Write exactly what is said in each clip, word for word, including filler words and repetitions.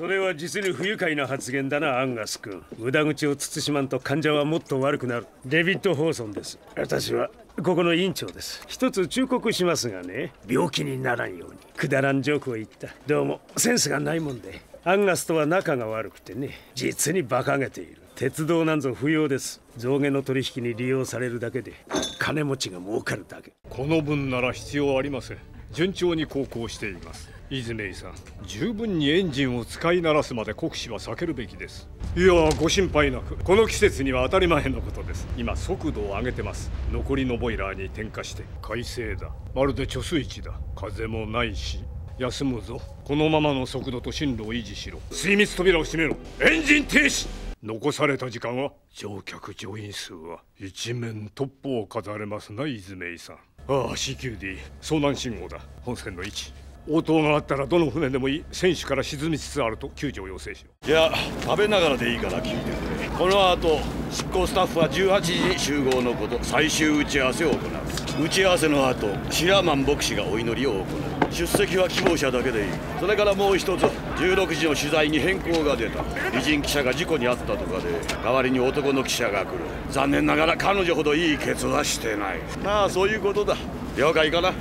それは実に不愉快な発言だな、アンガス君。無駄口を慎まんと患者はもっと悪くなる。デビッド・ホーソンです。私はここの院長です。一つ忠告しますがね、病気にならんように。くだらんジョークを言った。どうもセンスがないもんで。アンガスとは仲が悪くてね、実に馬鹿げている。鉄道なんぞ不要です。象牙の取引に利用されるだけで、金持ちが儲かるだけ。この分なら必要ありません。順調に航行しています。イズメイさん、十分にエンジンを使い慣らすまで酷使は避けるべきです。いや、ご心配なく。この季節には当たり前のことです。今速度を上げてます。残りのボイラーに点火して快晴だ。まるで貯水池だ。風もないし休むぞ。このままの速度と進路を維持しろ。水密扉を閉めろ。エンジン停止。残された時間は、乗客乗員数は一面トップを飾れますな、イズメイさん。ああ、 シーキューディー 遭難信号だ。本船の位置、応答があったらどの船でもいい。船首から沈みつつあると救助を要請しろ。いや、食べながらでいいから聞いてくれ。この後執行スタッフはじゅうはちじに集合のこと。最終打ち合わせを行う。打ち合わせの後、シラーマン牧師がお祈りを行う。出席は希望者だけでいい。それからもう一つ、じゅうろくじの取材に変更が出た。美人記者が事故に遭ったとかで、代わりに男の記者が来る。残念ながら彼女ほどいいケツはしてない。ああ、そういうことだ。了解かな。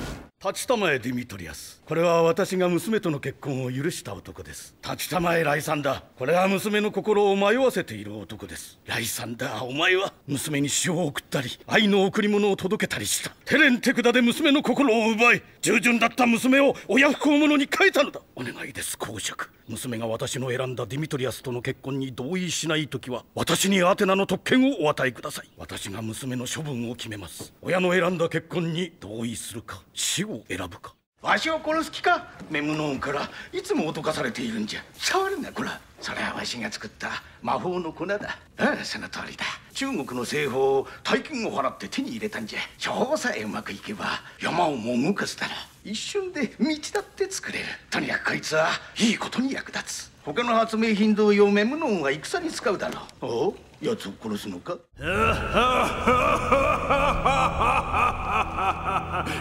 立ちたまえディミトリアス。これは私が娘との結婚を許した男です。立ちたまえライサンダー。これは娘の心を迷わせている男です。ライサンダー、お前は娘に詩を送ったり、愛の贈り物を届けたりした。手練手管で娘の心を奪い、従順だった娘を親不孝者に変えたのだ。お願いです、公爵。娘が私の選んだディミトリアスとの結婚に同意しないときは、私にアテナの特権をお与えください。私が娘の処分を決めます。親の選んだ結婚に同意するか、死を選ぶか。わしを殺す気か。メムノーンからいつも脅かされているんじゃ。触るな、こら。それはわしが作った魔法の粉だ。ああ、その通りだ。中国の製法を大金を払って手に入れたんじゃ。調査へうまくいけば山をも動かすだろう。一瞬で道だって作れる。とにかくこいつはいいことに役立つ。他の発明品同様、メムノーンは戦に使うだろう。おう、やつを殺すのか。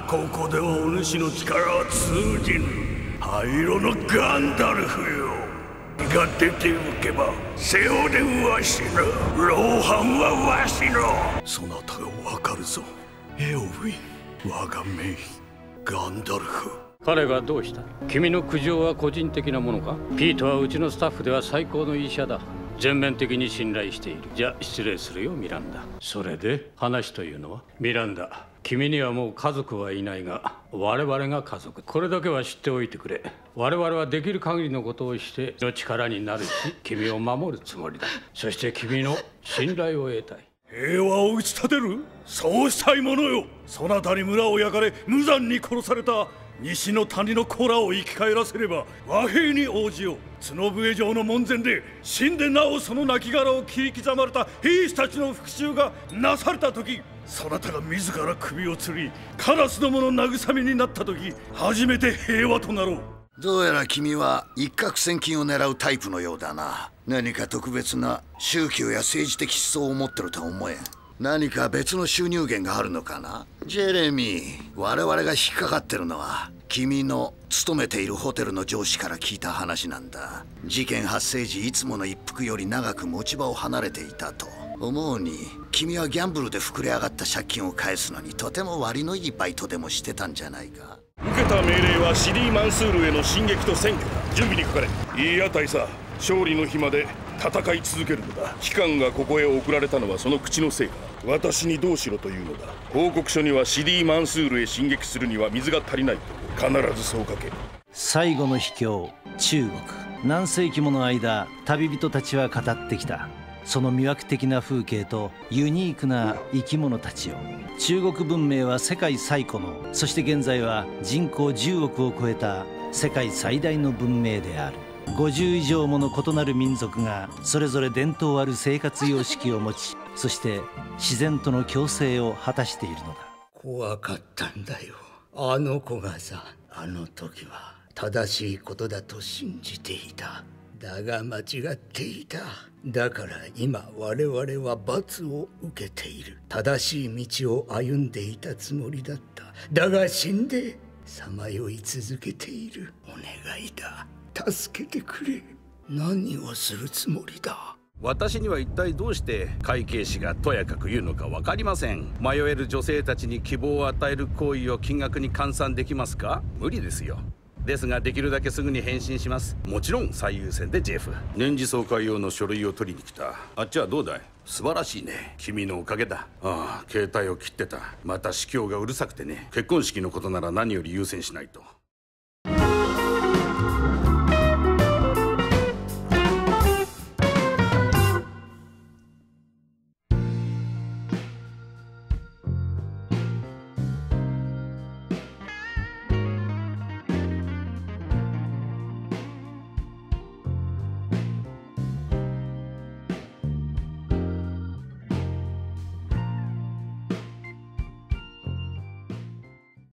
ここではお主の力は通じぬ。灰色のガンダルフよ。が出て行けば背負でわしの、ローハンはわしの。そなたがわかるぞ、エオウィン。我が名妃ガンダルフ。彼がどうした？君の苦情は個人的なものか？ピートはうちのスタッフでは最高の医者だ。全面的に信頼している。じゃあ失礼するよ、ミランダ。それで話というのは？ミランダ、君にはもう家族はいないが、我々が家族。これだけは知っておいてくれ。我々はできる限りのことをしての力になるし、君を守るつもりだ。そして君の信頼を得たい。平和を打ち立てる？そうしたいものよ。そなたに村を焼かれ、無残に殺された西の谷の子らを生き返らせれば和平に応じよう。角笛城の門前で死んでなおその亡骸を切り刻まれた兵士たちの復讐がなされた時、そなたが自ら首を吊り、カラスどもの慰めになった時、初めて平和となろう。どうやら君は一攫千金を狙うタイプのようだな。何か特別な宗教や政治的思想を持ってるとは思えん。何か別の収入源があるのかな。ジェレミー、我々が引っかかってるのは君の勤めているホテルの上司から聞いた話なんだ。事件発生時、いつもの一服より長く持ち場を離れていたと思うに、君はギャンブルで膨れ上がった借金を返すのにとても割のいいバイトでもしてたんじゃないか。受けた命令はシリーマンスールへの進撃と占拠だ。準備にかかれ。いいや、大佐。勝利の日まで戦い続けるのだ。機関がここへ送られたのはその口のせいか。私にどうしろというのだ。報告書にはシリー・マンスールへ進撃するには水が足りないと必ずそう書け。最後の秘境、中国。何世紀もの間、旅人たちは語ってきた。その魅惑的な風景とユニークな生き物たちを。中国文明は世界最古の、そして現在は人口じゅうおくを超えた世界最大の文明である。ごじゅう以上もの異なる民族がそれぞれ伝統ある生活様式を持ち、そして自然との共生を果たしているのだ。怖かったんだよ、あの子がさ。あの時は正しいことだと信じていた。だが間違っていた。だから今我々は罰を受けている。正しい道を歩んでいたつもりだった。だが死んでさまよい続けている。お願いだ、助けてくれ。何をするつもりだ。私には一体どうして会計士がとやかく言うのか分かりません。迷える女性たちに希望を与える行為を金額に換算できますか？無理ですよ。ですができるだけすぐに返信します。もちろん最優先でジェフ。年次総会用の書類を取りに来た。あっちはどうだい？素晴らしいね。君のおかげだ。ああ、携帯を切ってた。また司教がうるさくてね。結婚式のことなら何より優先しないと。